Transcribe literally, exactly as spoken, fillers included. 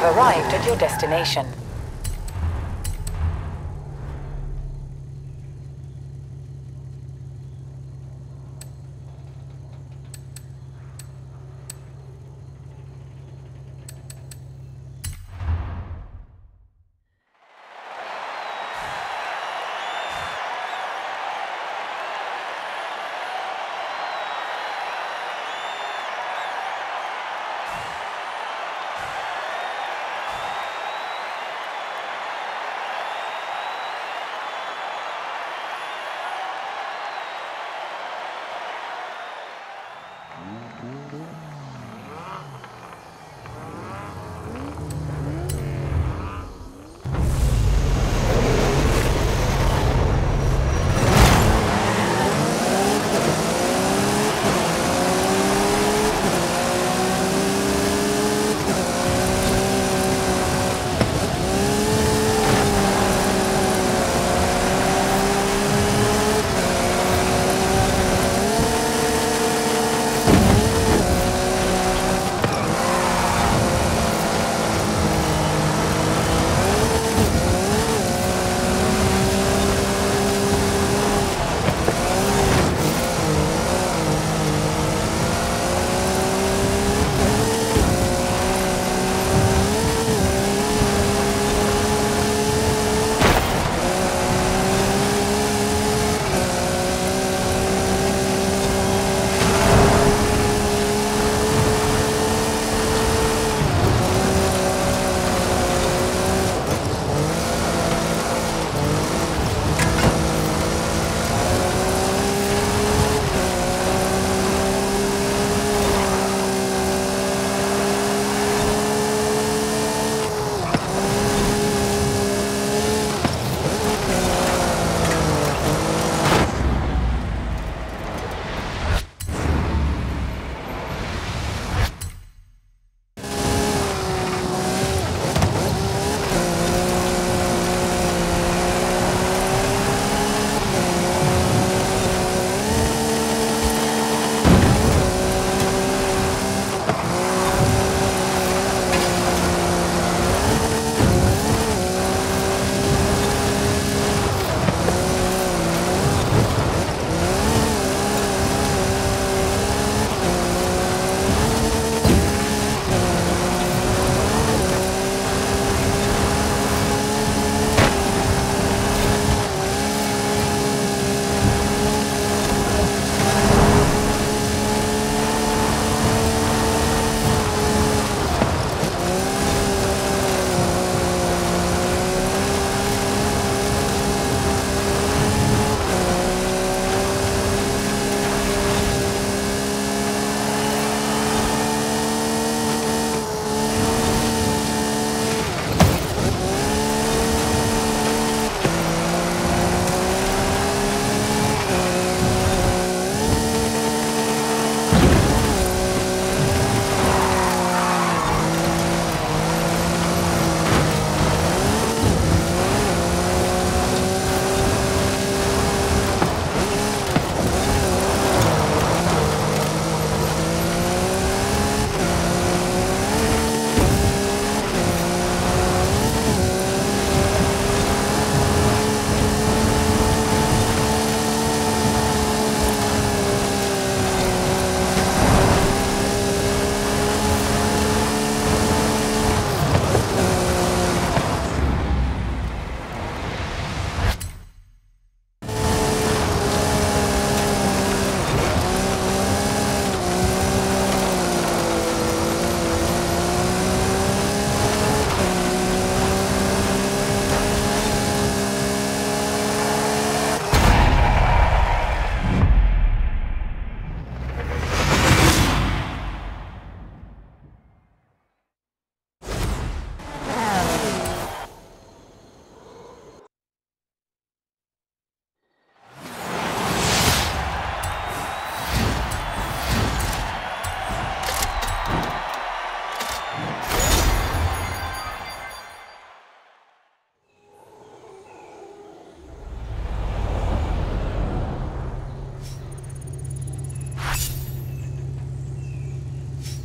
have arrived at your destination.